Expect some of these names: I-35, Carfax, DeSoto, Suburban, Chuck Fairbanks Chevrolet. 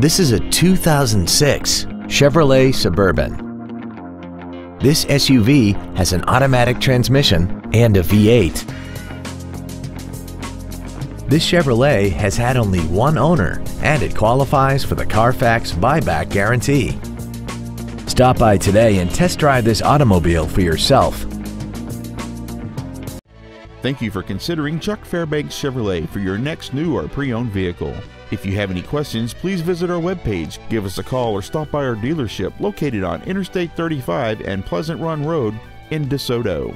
This is a 2006 Chevrolet Suburban. This SUV has an automatic transmission and a V8. This Chevrolet has had only one owner and it qualifies for the Carfax buyback guarantee. Stop by today and test drive this automobile for yourself. Thank you for considering Chuck Fairbanks Chevrolet for your next new or pre-owned vehicle. If you have any questions, please visit our webpage, give us a call, or stop by our dealership located on Interstate 35 and Pleasant Run Road in DeSoto.